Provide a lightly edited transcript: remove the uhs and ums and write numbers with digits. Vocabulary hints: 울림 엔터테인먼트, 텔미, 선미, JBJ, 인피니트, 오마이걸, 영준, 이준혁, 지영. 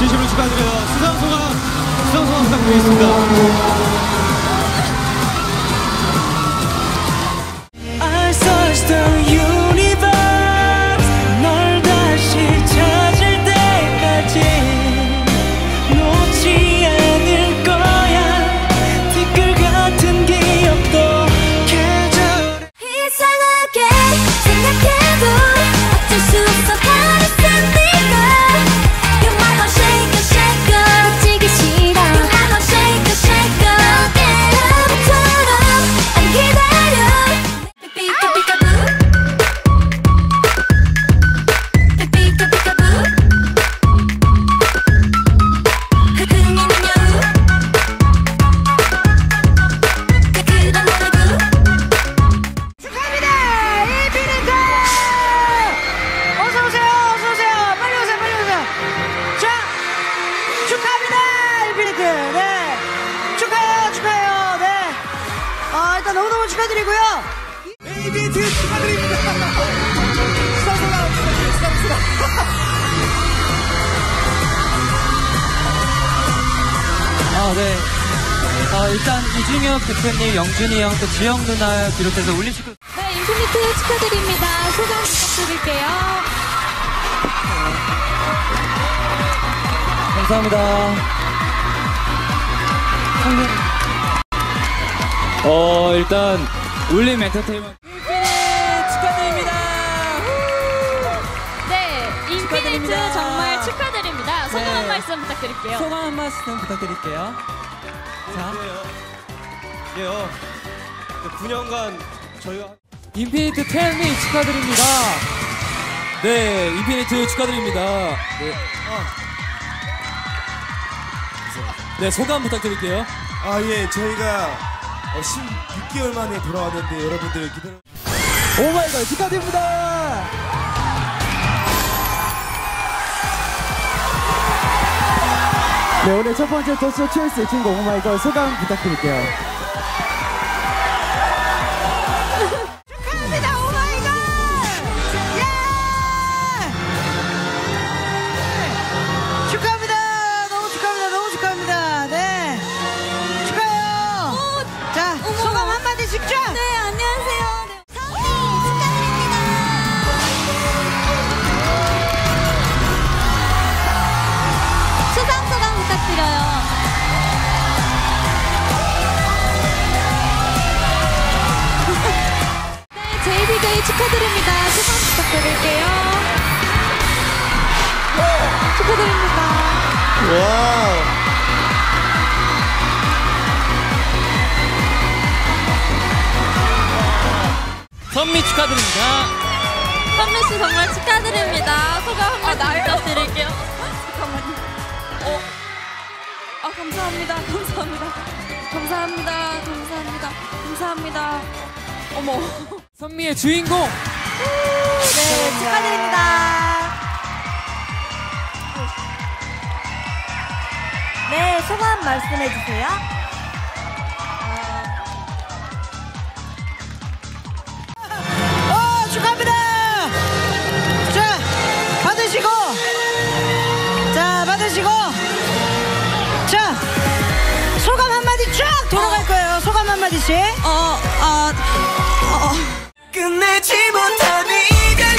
진심으로 축하드려요. 수상 소감 부탁드리겠습니다. 네. 일단 이준혁 대표님, 영준이 형, 또 지영 누나 비롯해서 울림 식구. 네, 인피니트 축하드립니다. 소감 부탁드릴게요. 감사합니다. 일단 울림 엔터테인먼트. 인피니트 축하드립니다. 네, 인피니트 정말 축하드립니다. 소감 한 말씀 부탁드릴게요. 소감 한 말씀 부탁드릴게요. 자, 예요. 9년간 저희가 인피니트 텔미 축하드립니다. 네, 인피니트 축하드립니다. 네, 네, 소감 부탁드릴게요. 아, 예, 저희가 16개월 만에 돌아왔는데 여러분들 기다려. 오 마이 갓, 축하드립니다. 네, 오늘 첫 번째 더쇼 트위스의 친구 오마이걸 소감 부탁드릴게요. 축하합니다, 오마이걸! 예! 축하합니다, 너무 축하합니다. 네, 축하해요. 오, 자, 어머, 소감 한마디씩 쫙! 네, 안녕하세요. 네. 선미 축하드립니다. 수상 부탁드려요. 네, JBJ 축하드립니다. 수상 부탁드릴게요. 오! 축하드립니다. 와우. 선미 축하드립니다. 선미 씨 정말 축하드립니다. 소감 한마디 부탁드릴게요. 잠깐만요. 감사합니다. 어머. 선미의 주인공! 네, 축하드립니다. 네, 소감 말씀해주세요. 축하합니다! 자, 받으시고! 소감 한마디 쫙 돌아갈 거예요. 소감 한마디씩. 끝내지 못한 이별.